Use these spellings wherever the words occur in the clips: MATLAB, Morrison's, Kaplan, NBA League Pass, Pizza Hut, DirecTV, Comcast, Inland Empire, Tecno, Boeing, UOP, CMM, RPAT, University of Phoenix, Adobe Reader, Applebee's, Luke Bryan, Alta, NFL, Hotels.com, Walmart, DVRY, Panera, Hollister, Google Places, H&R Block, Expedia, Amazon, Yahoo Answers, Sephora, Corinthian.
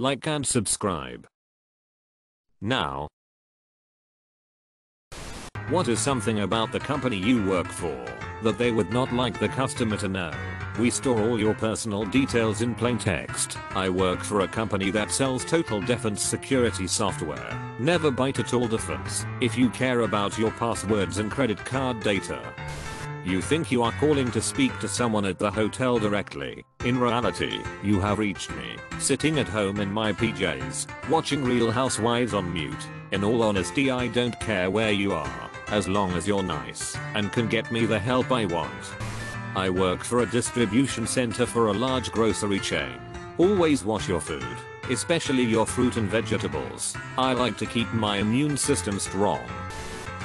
Like and subscribe. Now, what is something about the company you work for that they would not like the customer to know? We store all your personal details in plain text. I work for a company that sells total defense security software. Never bite at all defense. If you care about your passwords and credit card data, you think you are calling to speak to someone at the hotel directly. In reality, you have reached me, sitting at home in my PJs, watching Real Housewives on mute. In all honesty, I don't care where you are, as long as you're nice and can get me the help I want. I work for a distribution center for a large grocery chain. Always wash your food, especially your fruit and vegetables. I like to keep my immune system strong.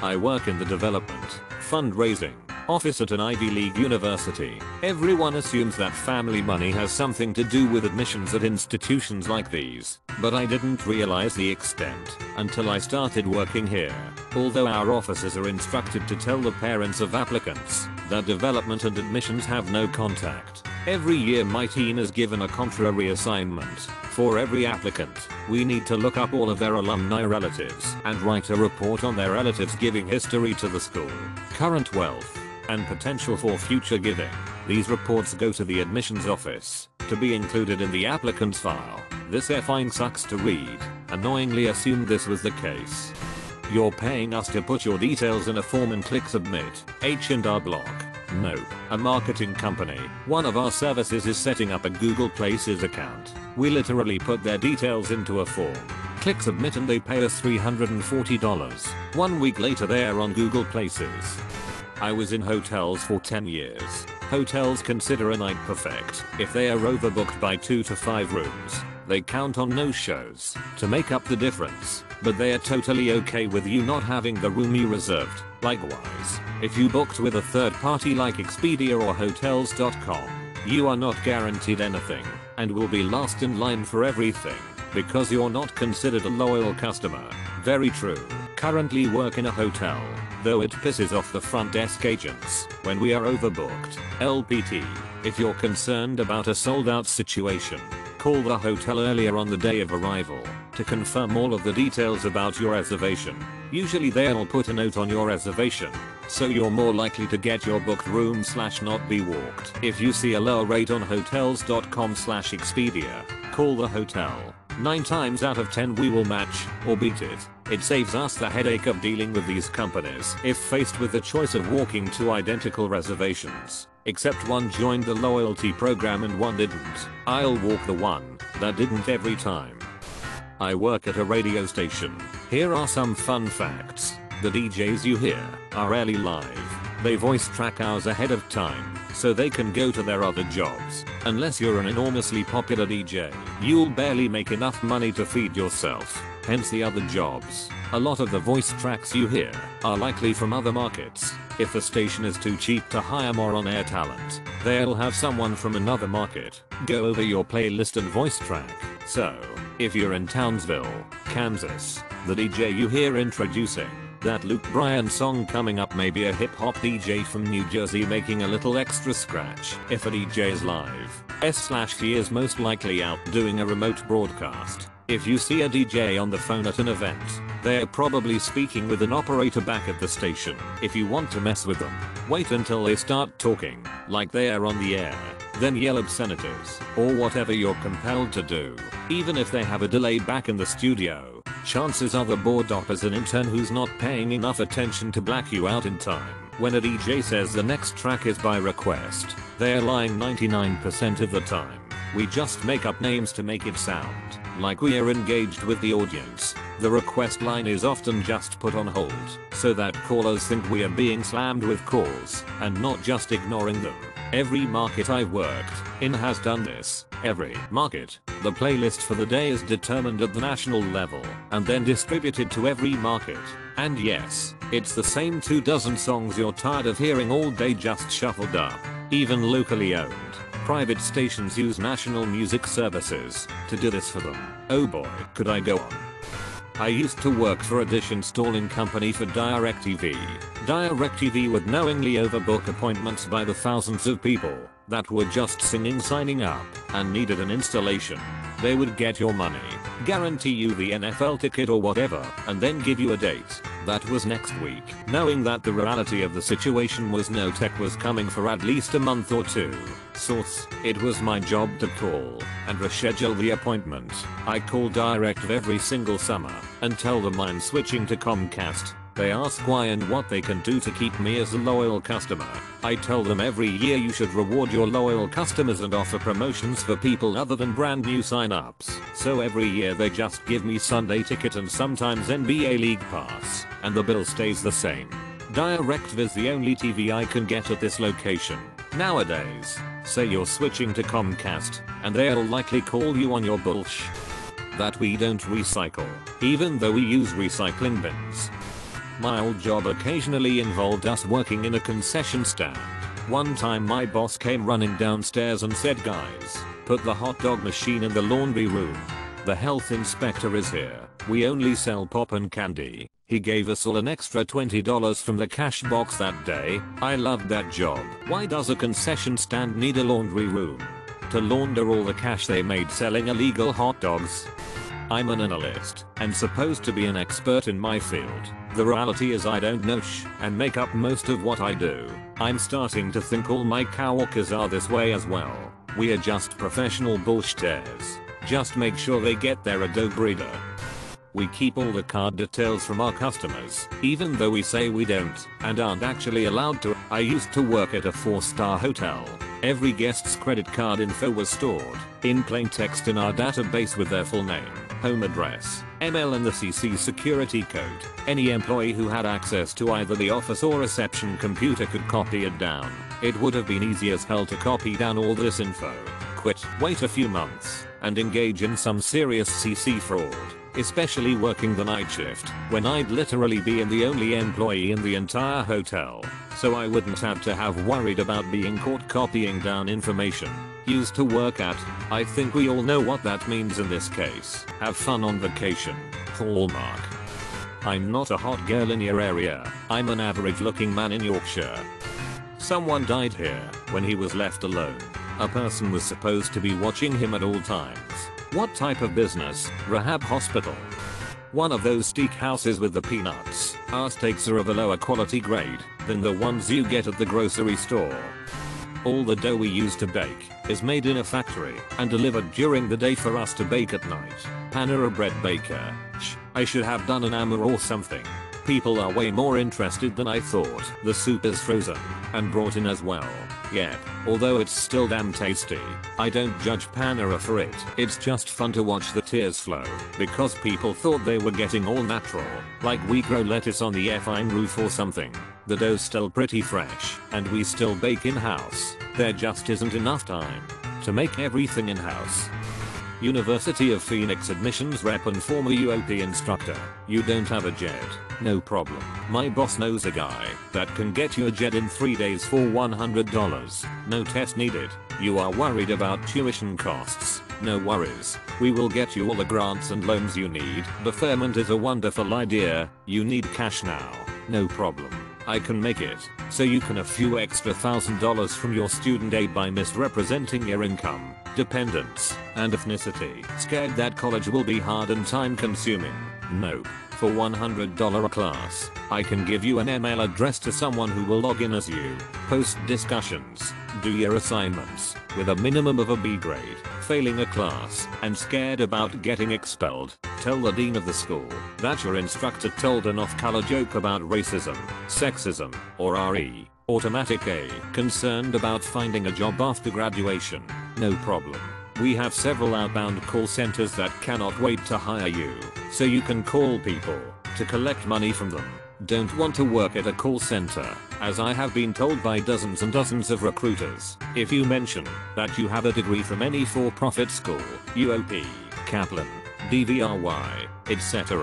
I work in the development, fundraising office at an Ivy League university. Everyone assumes that family money has something to do with admissions at institutions like these, but I didn't realize the extent until I started working here. Although our officers are instructed to tell the parents of applicants that development and admissions have no contact, every year my team is given a contrary assignment. For every applicant, we need to look up all of their alumni relatives and write a report on their relatives giving history to the school, current wealth, and potential for future giving. These reports go to the admissions office to be included in the applicant's file. This effing sucks to read. Annoyingly assumed this was the case. You're paying us to put your details in a form and click submit. H&R Block. Nope. A marketing company. One of our services is setting up a Google Places account. We literally put their details into a form, click submit, and they pay us $340. 1 week later they're on Google Places. I was in hotels for 10 years. Hotels consider a night perfect if they are overbooked by 2 to 5 rooms. They count on no-shows to make up the difference, but they are totally okay with you not having the room you reserved. Likewise, if you booked with a third party like Expedia or Hotels.com, you are not guaranteed anything and will be last in line for everything because you're not considered a loyal customer. Very true. Currently work in a hotel, though it pisses off the front desk agents when we are overbooked. LPT. If you're concerned about a sold out situation, call the hotel earlier on the day of arrival to confirm all of the details about your reservation. Usually they'll put a note on your reservation, so you're more likely to get your booked room / not be walked. If you see a lower rate on hotels.com / Expedia, call the hotel. 9 times out of 10 we will match or beat it. It saves us the headache of dealing with these companies if faced with the choice of walking 2 identical reservations, except one joined the loyalty program and one didn't. I'll walk the one that didn't every time. I work at a radio station. Here are some fun facts. The DJs you hear are rarely live. They voice track hours ahead of time so they can go to their other jobs. Unless you're an enormously popular DJ, you'll barely make enough money to feed yourself, hence the other jobs. A lot of the voice tracks you hear are likely from other markets. If the station is too cheap to hire more on-air talent, they'll have someone from another market go over your playlist and voice track. So, if you're in Townsville, Kansas, the DJ you hear introducing that Luke Bryan song coming up may be a hip-hop DJ from New Jersey making a little extra scratch. If a DJ is live, he is most likely out doing a remote broadcast. If you see a DJ on the phone at an event, they're probably speaking with an operator back at the station. If you want to mess with them, wait until they start talking like they are on the air, then yell obscenities or whatever you're compelled to do. Even if they have a delay back in the studio, chances are the board op is an intern who's not paying enough attention to black you out in time. When a DJ says the next track is by request, they're lying 99% of the time. We just make up names to make it sound like we are engaged with the audience. The request line is often just put on hold so that callers think we are being slammed with calls and not just ignoring them. Every market I've worked in has done this. Every market, the playlist for the day is determined at the national level and then distributed to every market. And yes, it's the same 24 songs you're tired of hearing all day just shuffled up. Even locally owned private stations use national music services to do this for them. Oh boy, could I go on. I used to work for a dish installing company for DirecTV. DirecTV would knowingly overbook appointments by the thousands of people that were just signing up and needed an installation. They would get your money, guarantee you the NFL ticket or whatever, and then give you a date. That was next week. Knowing that the reality of the situation was no tech was coming for at least a month or two. Source: it was my job to call and reschedule the appointment. I call DirecTV every single summer and tell them I'm switching to Comcast. They ask why and what they can do to keep me as a loyal customer. I tell them every year you should reward your loyal customers and offer promotions for people other than brand new sign-ups. So every year they just give me Sunday ticket and sometimes NBA League Pass, and the bill stays the same. DirecTV is the only TV I can get at this location. Nowadays, say you're switching to Comcast, and they'll likely call you on your bullsh. That we don't recycle, even though we use recycling bins. My old job occasionally involved us working in a concession stand. One time my boss came running downstairs and said, "Guys, put the hot dog machine in the laundry room. The health inspector is here. We only sell pop and candy." He gave us all an extra $20 from the cash box that day. I loved that job. Why does a concession stand need a laundry room? To launder all the cash they made selling illegal hot dogs. I'm an analyst and supposed to be an expert in my field. The reality is I don't know and make up most of what I do. I'm starting to think all my coworkers are this way as well. We are just professional bullshitters. Just make sure they get their Adobe Reader. We keep all the card details from our customers, even though we say we don't and aren't actually allowed to. I used to work at a 4-star hotel. Every guest's credit card info was stored in plain text in our database with their full name, home address, ML and the CC security code. Any employee who had access to either the office or reception computer could copy it down. It would have been easy as hell to copy down all this info, quit, wait a few months, and engage in some serious CC fraud, especially working the night shift when I'd literally be the only employee in the entire hotel. So I wouldn't have to have worried about being caught copying down information. Used to work at, I think we all know what that means in this case. Have fun on vacation. Hallmark. I'm not a hot girl in your area. I'm an average looking man in Yorkshire. Someone died here when he was left alone. A person was supposed to be watching him at all times. What type of business? Rehab hospital. One of those steak houses with the peanuts. Our steaks are of a lower quality grade than the ones you get at the grocery store. All the dough we use to bake is made in a factory and delivered during the day for us to bake at night. Panera bread baker. I should have done an Ammer or something. People are way more interested than I thought. The soup is frozen and brought in as well. Yep, although it's still damn tasty. I don't judge Panera for it. It's just fun to watch the tears flow because people thought they were getting all natural, like we grow lettuce on the effing roof or something. The dough's still pretty fresh, and we still bake in-house. There just isn't enough time to make everything in-house. University of Phoenix admissions rep and former UOP instructor. You don't have a jet? No problem. My boss knows a guy that can get you a jet in 3 days for $100. No test needed. You are worried about tuition costs? No worries. We will get you all the grants and loans you need. Deferment is a wonderful idea. You need cash now? No problem. I can make it, so you can a few extra $1,000 from your student aid by misrepresenting your income, dependents, and ethnicity. Scared that college will be hard and time consuming? Nope. For $100 a class, I can give you an email address to someone who will log in as you, post discussions, do your assignments, with a minimum of a B grade. Failing a class and scared about getting expelled? Tell the dean of the school that your instructor told an off-color joke about racism, sexism, or RE. Automatic A. Concerned about finding a job after graduation? No problem. We have several outbound call centers that cannot wait to hire you, so you can call people to collect money from them. Don't want to work at a call center, as I have been told by dozens and dozens of recruiters. If you mention that you have a degree from any for-profit school, UOP, Kaplan, DVRY, etc.,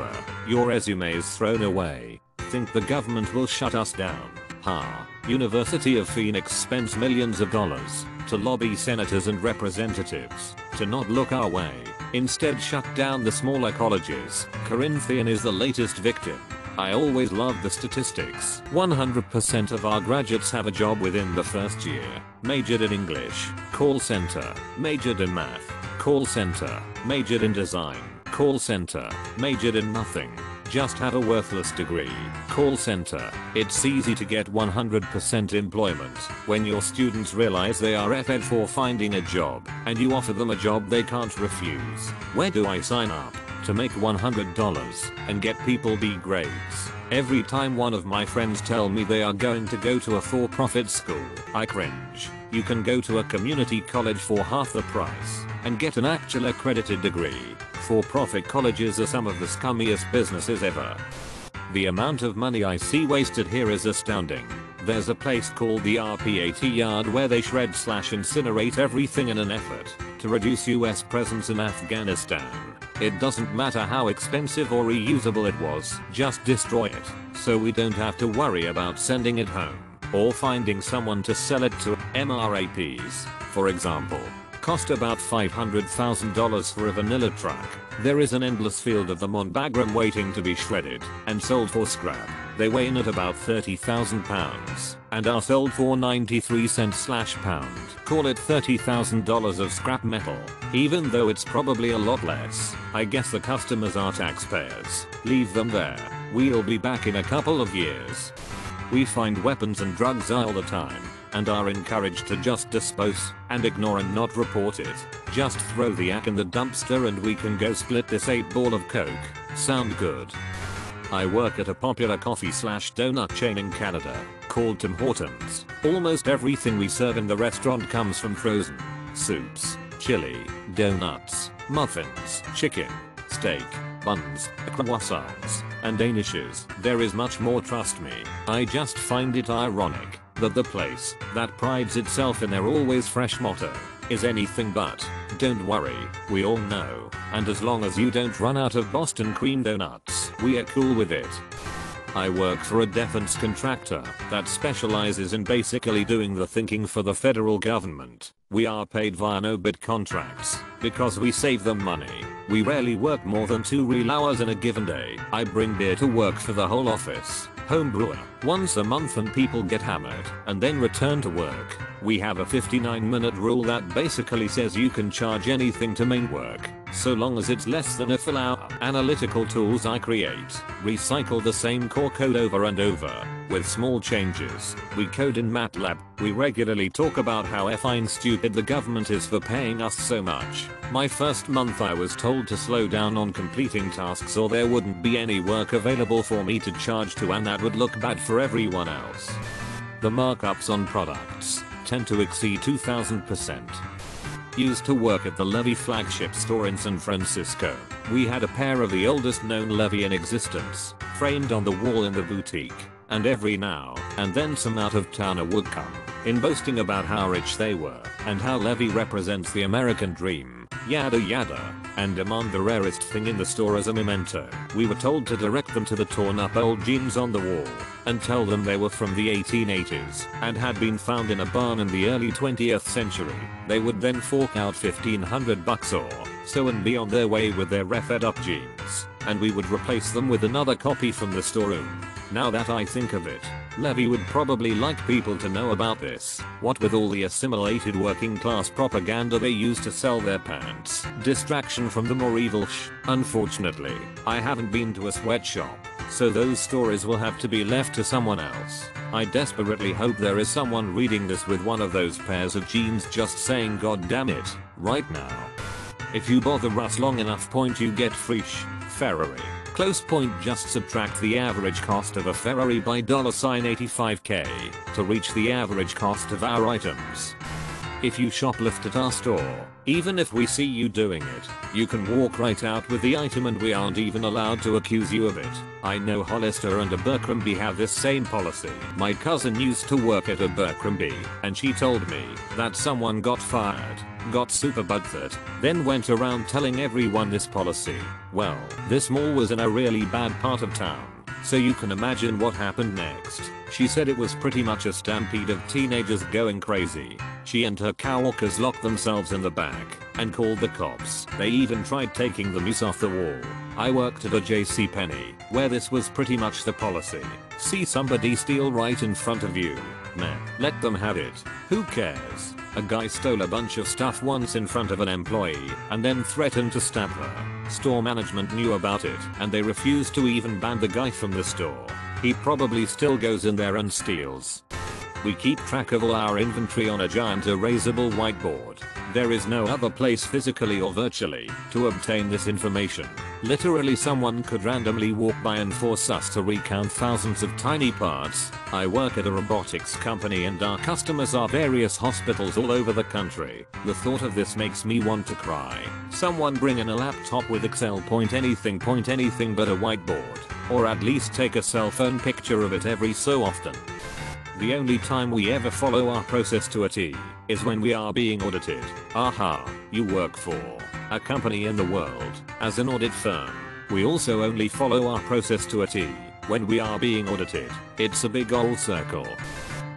your resume is thrown away. Think the government will shut us down? Ha. University of Phoenix spends millions of dollars to lobby senators and representatives to not look our way, instead shut down the smaller colleges. Corinthian is the latest victim. I always love the statistics. 100% of our graduates have a job within the first year. Majored in English, call center, majored in math, Call center, majored in design. Call center, majored in nothing. Just had a worthless degree. Call center, it's easy to get 100% employment when your students realize they are effed for finding a job and you offer them a job they can't refuse. Where do I sign up? To make $100 and get people B grades. Every time one of my friends tell me they are going to go to a for-profit school, I cringe. You can go to a community college for half the price and get an actual accredited degree. For-profit colleges are some of the scummiest businesses ever. The amount of money I see wasted here is astounding. There's a place called the RPAT yard where they shred/incinerate everything in an effort to reduce US presence in Afghanistan. It doesn't matter how expensive or reusable it was, just destroy it, so we don't have to worry about sending it home or finding someone to sell it to. MRAPs, for example, cost about $500,000 for a vanilla truck. There is an endless field of them on Bagram waiting to be shredded and sold for scrap. They weigh in at about 30,000 pounds and are sold for 93 cents/pound. Call it $30,000 of scrap metal, even though it's probably a lot less. I guess the customers are taxpayers. Leave them there. We'll be back in a couple of years. We find weapons and drugs all the time and are encouraged to just dispose and ignore and not report it. Just throw the ack in the dumpster and we can go split this 8-ball of coke. Sound good? I work at a popular coffee/donut chain in Canada called Tim Hortons. Almost everything we serve in the restaurant comes from frozen. Soups, chili, donuts, muffins, chicken, steak, buns, croissants, and danishes. There is much more, trust me. I just find it ironic that the place that prides itself in their always fresh motto is anything but. Don't worry, we all know, and as long as you don't run out of Boston cream donuts, we are cool with it. I work for a defense contractor that specializes in basically doing the thinking for the federal government. We are paid via no-bid contracts because we save them money. We rarely work more than 2 real hours in a given day. I bring beer to work for the whole office, home brewer, once a month, and people get hammered and then return to work. We have a 59-minute rule that basically says you can charge anything to main work, so long as it's less than a full hour. Analytical tools I create recycle the same core code over and over, with small changes. We code in MATLAB. We regularly talk about how effing stupid the government is for paying us so much. My first month I was told to slow down on completing tasks or there wouldn't be any work available for me to charge to, and that would look bad for everyone else. The markups on products tend to exceed 2,000%. Used to work at the Levy flagship store in San Francisco. We had a pair of the oldest known Levy in existence, framed on the wall in the boutique, and every now and then some out-of-towner would come in boasting about how rich they were and how Levy represents the American dream, yada yada, and demand the rarest thing in the store as a memento. We were told to direct them to the torn-up old jeans on the wall and tell them they were from the 1880s and had been found in a barn in the early 20th century. They would then fork out $1,500 or so and be on their way with their reffed up jeans, and we would replace them with another copy from the storeroom. Now that I think of it, Levy would probably like people to know about this, what with all the assimilated working class propaganda they use to sell their pants. Distraction from the more evil sh. Unfortunately, I haven't been to a sweatshop, so those stories will have to be left to someone else. I desperately hope there is someone reading this with one of those pairs of jeans just saying "God damn it" right now. If you bother us long enough, point you get free sh. Ferrari. Close point, just subtract the average cost of a Ferrari by $85k to reach the average cost of our items. If you shoplift at our store, even if we see you doing it, you can walk right out with the item and we aren't even allowed to accuse you of it. I know Hollister and Abercrombie have this same policy. My cousin used to work at Abercrombie and she told me that someone got fired, got super butthurt, then went around telling everyone this policy. Well, this mall was in a really bad part of town So you can imagine what happened next. She said it was pretty much a stampede of teenagers going crazy. She and her coworkers locked themselves in the back and called the cops. They even tried taking the noose off the wall. I worked at a JCPenney where this was pretty much the policy. See somebody steal right in front of you? Meh, let them have it. Who cares? A guy stole a bunch of stuff once in front of an employee and then threatened to stab her. Store management knew about it and they refused to even ban the guy from the store. He probably still goes in there and steals. We keep track of all our inventory on a giant erasable whiteboard. There is no other place physically or virtually to obtain this information. Literally someone could randomly walk by and force us to recount thousands of tiny parts. I work at a robotics company and our customers are various hospitals all over the country. The thought of this makes me want to cry. Someone bring in a laptop with Excel point anything but a whiteboard. Or at least take a cell phone picture of it every so often. The only time we ever follow our process to a T is when we are being audited. Aha, you work for a company in the world as an audit firm. We also only follow our process to a T when we are being audited. It's a big old circle.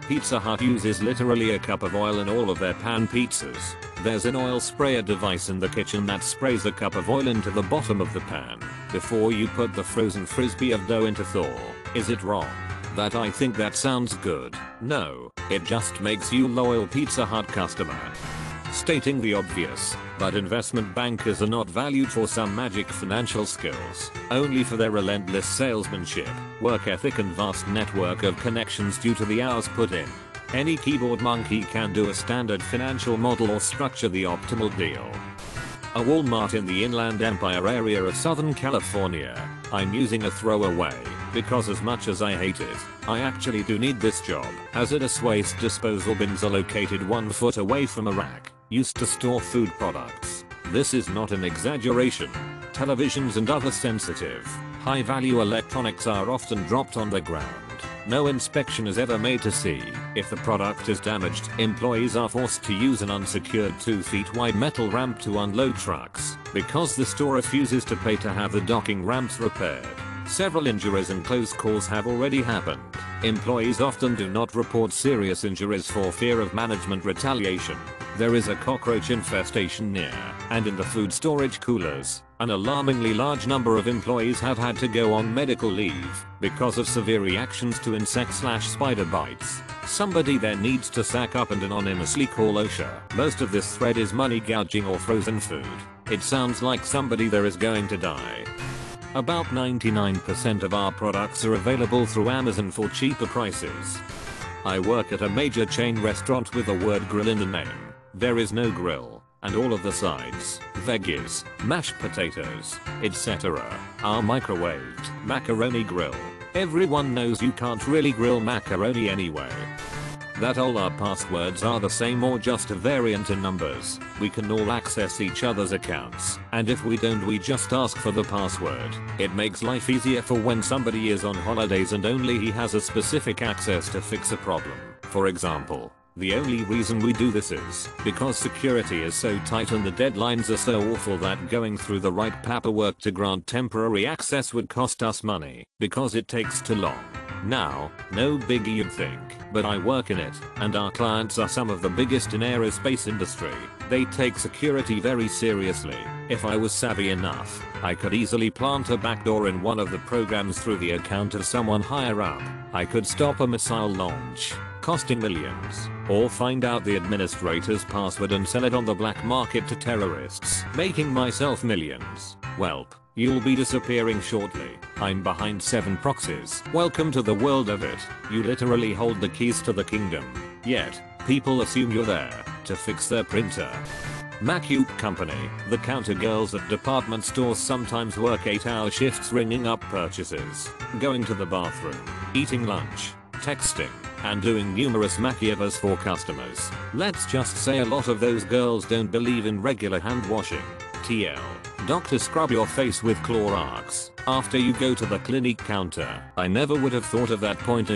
Pizza Hut uses literally a cup of oil in all of their pan pizzas. There's an oil sprayer device in the kitchen that sprays a cup of oil into the bottom of the pan before you put the frozen frisbee of dough into thaw. Is it wrong? That I think that sounds good. No, it just makes you loyal Pizza Hut customer. Stating the obvious, but investment bankers are not valued for some magic financial skills, only for their relentless salesmanship, work ethic and vast network of connections due to the hours put in. Any keyboard monkey can do a standard financial model or structure the optimal deal. A Walmart in the Inland Empire area of Southern California. I'm using a throwaway because as much as I hate it, I actually do need this job, as its waste disposal bins are located 1 foot away from a rack used to store food products. This is not an exaggeration. Televisions and other sensitive, high-value electronics are often dropped on the ground. No inspection is ever made to see if the product is damaged. Employees are forced to use an unsecured 2-feet-wide metal ramp to unload trucks because the store refuses to pay to have the docking ramps repaired. Several injuries and close calls have already happened. Employees often do not report serious injuries for fear of management retaliation. There is a cockroach infestation near, and in the food storage coolers, an alarmingly large number of employees have had to go on medical leave because of severe reactions to insect/spider bites. Somebody there needs to sack up and anonymously call OSHA. Most of this thread is money gouging or frozen food. It sounds like somebody there is going to die. About 99% of our products are available through Amazon for cheaper prices. I work at a major chain restaurant with the word grill in the name. There is no grill, and all of the sides, veggies, mashed potatoes, etc., are microwaved. Macaroni Grill. Everyone knows you can't really grill macaroni anyway. That all our passwords are the same or just a variant in numbers. We can all access each other's accounts, and if we don't, we just ask for the password. It makes life easier for when somebody is on holidays and only he has a specific access to fix a problem. For example, the only reason we do this is because security is so tight and the deadlines are so awful that going through the right paperwork to grant temporary access would cost us money because it takes too long. Now, no biggie you'd think, but I work in it, and our clients are some of the biggest in aerospace industry. They take security very seriously. If I was savvy enough, I could easily plant a backdoor in one of the programs through the account of someone higher up. I could stop a missile launch, costing millions, or find out the administrator's password and sell it on the black market to terrorists, making myself millions. Welp. You'll be disappearing shortly. I'm behind 7 proxies. Welcome to the world of it. You literally hold the keys to the kingdom. Yet, people assume you're there to fix their printer. Macupe Company. The counter girls at department stores sometimes work 8-hour shifts ringing up purchases, going to the bathroom, eating lunch, texting, and doing numerous makeovers for customers. Let's just say a lot of those girls don't believe in regular hand washing. TL. Doctor, scrub your face with Clorox after you go to the clinic counter. I never would have thought of that point.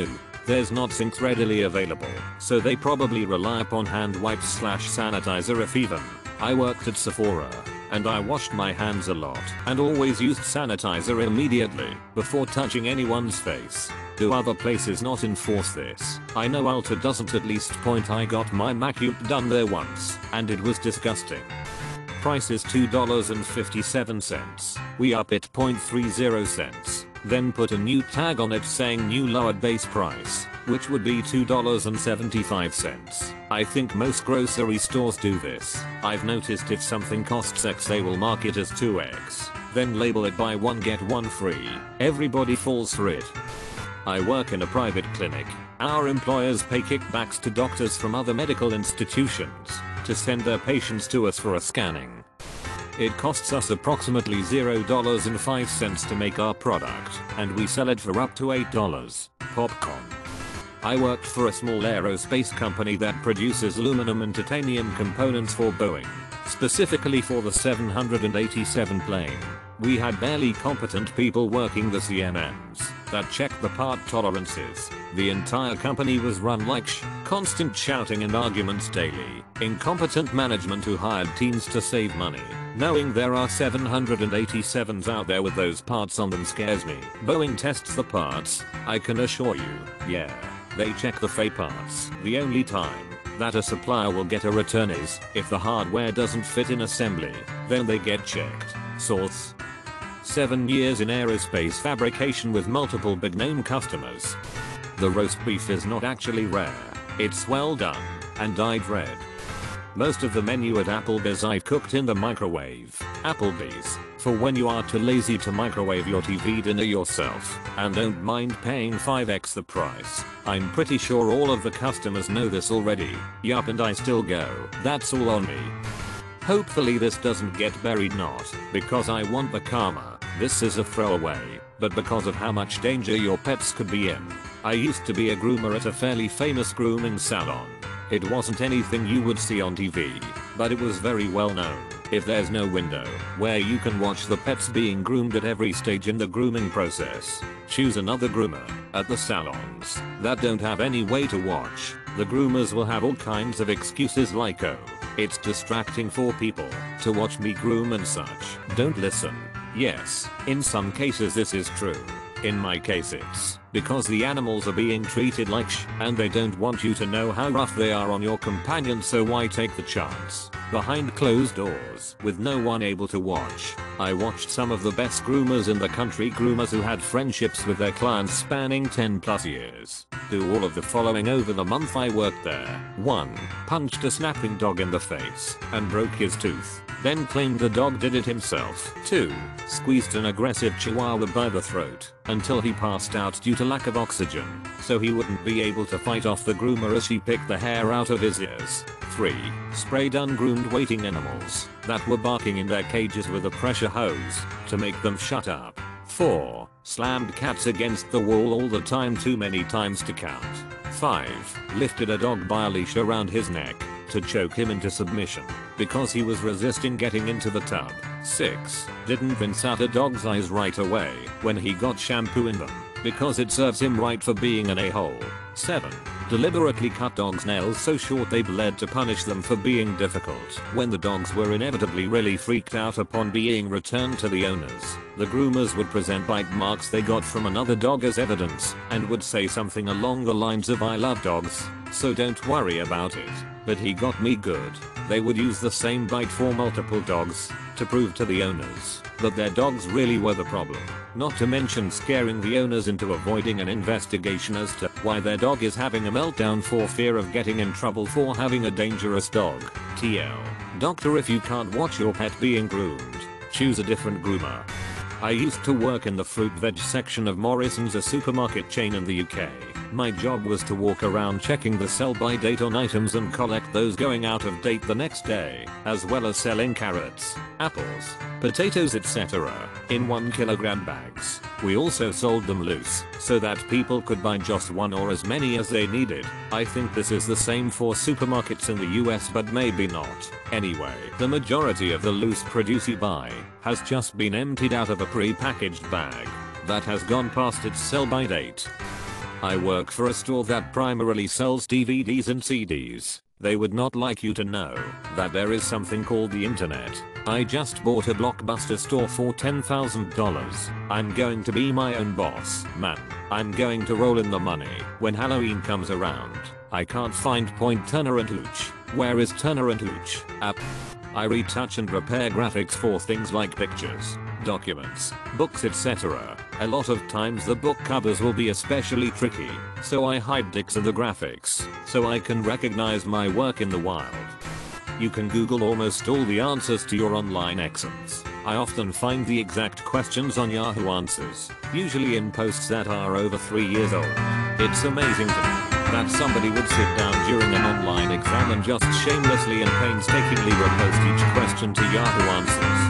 There's not sinks readily available, so they probably rely upon hand wipes/sanitizer if even. I worked at Sephora and I washed my hands a lot and always used sanitizer immediately before touching anyone's face. Do other places not enforce this? I know Alta doesn't at least point. I got my makeout done there once and it was disgusting. Price is $2.57. We up it 0.30 cents. Then put a new tag on it saying new lowered base price, which would be $2.75. I think most grocery stores do this. I've noticed if something costs X they will mark it as 2X, then label it buy one get one free. Everybody falls for it. I work in a private clinic. Our employers pay kickbacks to doctors from other medical institutions to send their patients to us for a scanning. It costs us approximately $0.05 to make our product, and we sell it for up to $8. Popcorn. I worked for a small aerospace company that produces aluminum and titanium components for Boeing, specifically for the 787 plane. We had barely competent people working the CMMs that checked the part tolerances. The entire company was run like constant shouting and arguments daily. Incompetent management who hired teens to save money, knowing there are 787s out there with those parts on them, scares me. Boeing tests the parts, I can assure you. Yeah, they check the fake parts. The only time that a supplier will get a return is if the hardware doesn't fit in assembly, then they get checked. Source: 7 years in aerospace fabrication with multiple big name customers. The roast beef is not actually rare, it's well done and dyed red. Most of the menu at Applebee's I've cooked in the microwave. Applebee's, for when you are too lazy to microwave your TV dinner yourself and don't mind paying 5x the price. I'm pretty sure all of the customers know this already. Yup, and I still go. That's all on me. Hopefully this doesn't get buried, not because I want the karma, this is a throwaway, but because of how much danger your pets could be in. I used to be a groomer at a fairly famous grooming salon. It wasn't anything you would see on TV, but it was very well known. If there's no window where you can watch the pets being groomed at every stage in the grooming process, choose another groomer. At the salons that don't have any way to watch, the groomers will have all kinds of excuses like, oh, it's distracting for people to watch me groom and such. Don't listen. Yes, in some cases this is true. In my case it's because the animals are being treated like sh** and they don't want you to know how rough they are on your companion, so why take the chance? Behind closed doors with no one able to watch. I watched some of the best groomers in the country, groomers who had friendships with their clients spanning 10 plus years, do all of the following over the month I worked there. 1. Punched a snapping dog in the face and broke his tooth, then claimed the dog did it himself. 2. Squeezed an aggressive chihuahua by the throat until he passed out due to lack of oxygen, so he wouldn't be able to fight off the groomer as she picked the hair out of his ears. 3. Sprayed ungroomed waiting animals that were barking in their cages with a pressure hose to make them shut up. 4. Slammed cats against the wall all the time, too many times to count. 5. Lifted a dog by a leash around his neck to choke him into submission because he was resisting getting into the tub. 6. Didn't rinse out a dog's eyes right away when he got shampoo in them because it serves him right for being an a-hole. 7. Deliberately cut dogs' nails so short they bled to punish them for being difficult when the dogs were inevitably really freaked out upon being returned to the owners. The groomers would present bite marks they got from another dog as evidence and would say something along the lines of, I love dogs, so don't worry about it. But he got me good. They would use the same bite for multiple dogs to prove to the owners that their dogs really were the problem, not to mention scaring the owners into avoiding an investigation as to why their dog is having a meltdown for fear of getting in trouble for having a dangerous dog. TL. Doctor, if you can't watch your pet being groomed, choose a different groomer. I used to work in the fruit veg section of Morrison's, a supermarket chain in the UK. My job was to walk around checking the sell-by date on items and collect those going out of date the next day, as well as selling carrots, apples, potatoes, etc. in 1 kilogram bags. We also sold them loose so that people could buy just one or as many as they needed. I think this is the same for supermarkets in the US, but maybe not. Anyway, the majority of the loose produce you buy has just been emptied out of a pre-packaged bag that has gone past its sell-by date. I work for a store that primarily sells DVDs and CDs. They would not like you to know that there is something called the internet. I just bought a Blockbuster store for $10,000. I'm going to be my own boss, man. I'm going to roll in the money. When Halloween comes around, I can't find Turner and Hooch. Where is Turner and Hooch? App. I retouch and repair graphics for things like pictures, documents, books, etc. A lot of times the book covers will be especially tricky, so I hide dicks in the graphics, so I can recognize my work in the wild. You can Google almost all the answers to your online accents. I often find the exact questions on Yahoo Answers, usually in posts that are over 3 years old. It's amazing to me that somebody would sit down during an online exam and just shamelessly and painstakingly repost each question to Yahoo Answers.